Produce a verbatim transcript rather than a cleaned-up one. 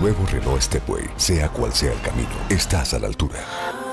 Nuevo Renault Stepway, sea cual sea el camino, estás a la altura.